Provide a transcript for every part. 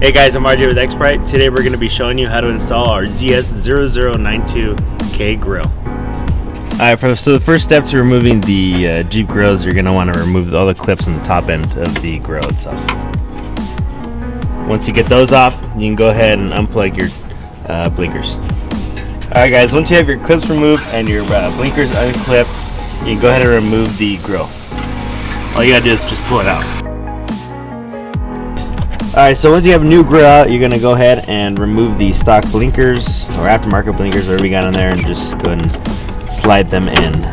Hey guys, I'm RJ with Xprite. Today we're going to be showing you how to install our ZS0092K grill. Alright, so the first step to removing the Jeep grills, you're going to want to remove all the clips on the top end of the grill itself. Once you get those off, you can go ahead and unplug your blinkers. Alright guys, once you have your clips removed and your blinkers unclipped, you can go ahead and remove the grill. All you got to do is just pull it out. Alright, so once you have a new grill out, you're going to go ahead and remove the stock blinkers or aftermarket blinkers, whatever you got on there, and just go ahead and slide them in.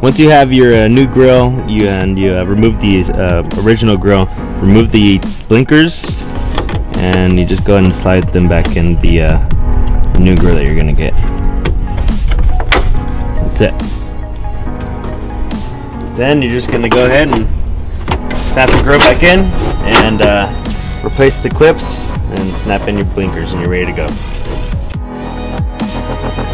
Once you have your new grill and you remove the original grill, remove the blinkers and you just go ahead and slide them back in the new grill that you're going to get. That's it. Then you're just going to go ahead and snap the grill back in and replace the clips and snap in your blinkers and you're ready to go.